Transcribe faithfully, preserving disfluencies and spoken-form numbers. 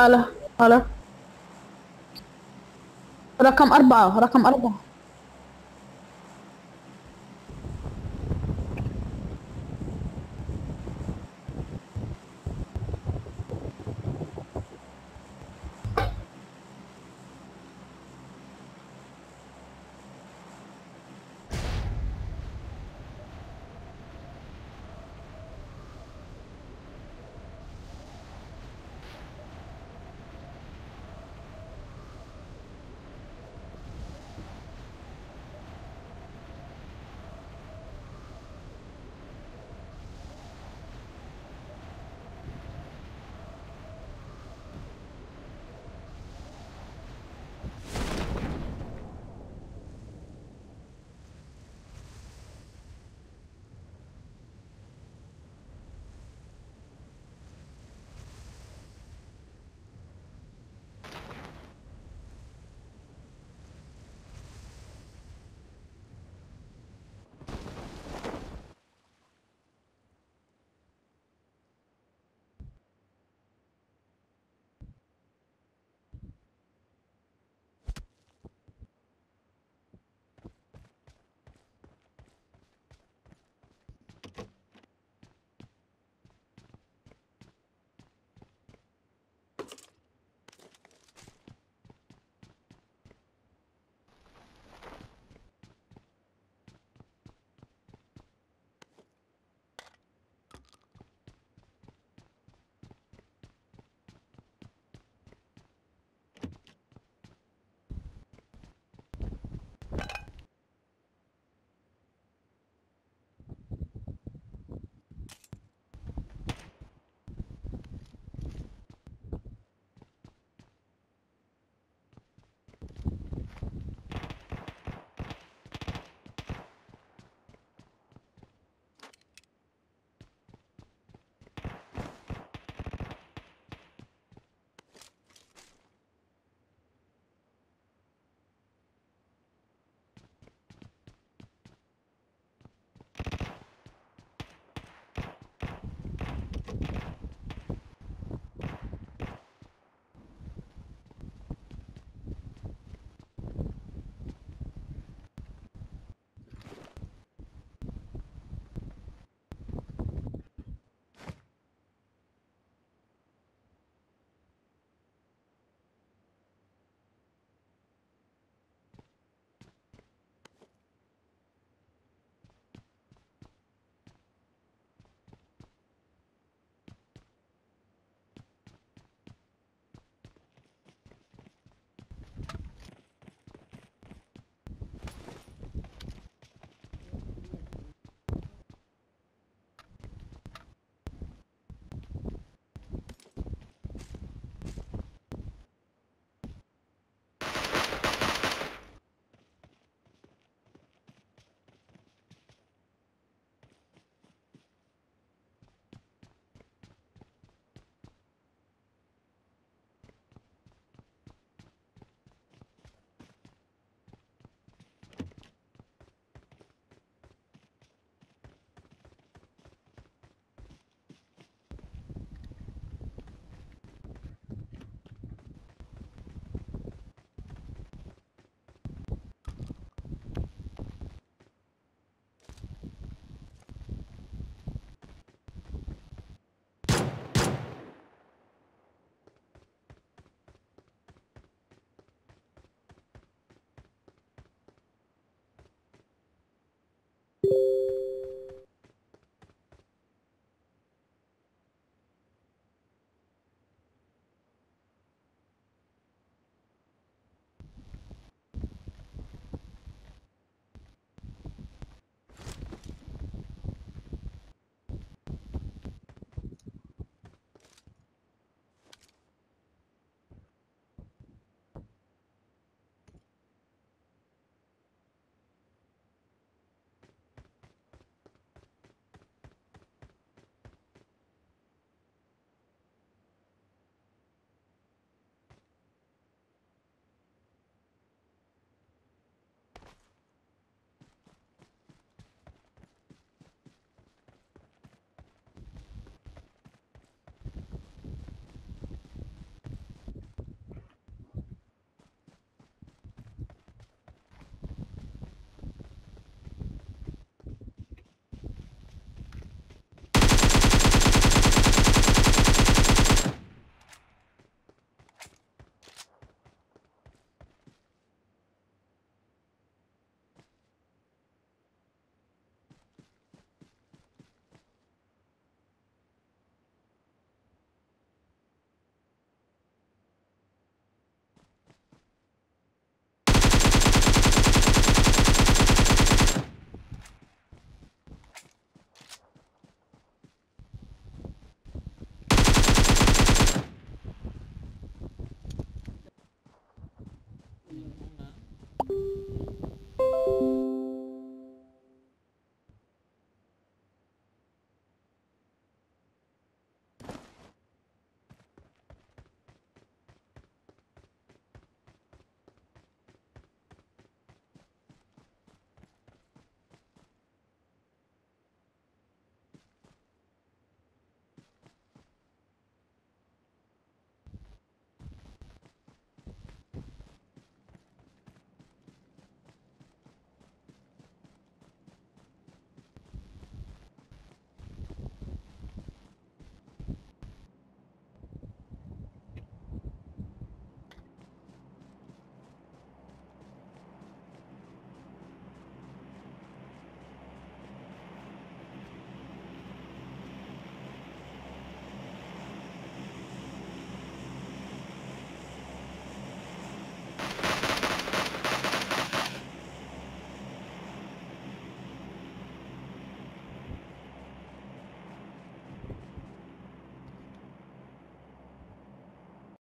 هلا هلا رقم أربعة رقم أربعة